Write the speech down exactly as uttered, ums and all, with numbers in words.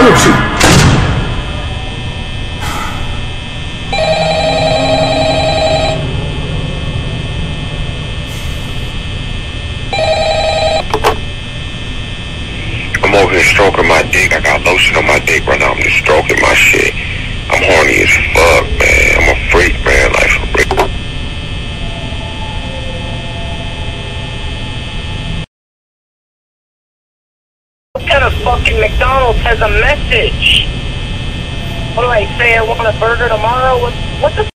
Bullshit. I'm over here stroking my dick. I got lotion on my dick right now. I'm just stroking my shit. I'm horny as fuck, man. I'm a freak, man. Like for real. What kind of fucking McDonald's has a message? What do I say? I want a burger tomorrow? What, what the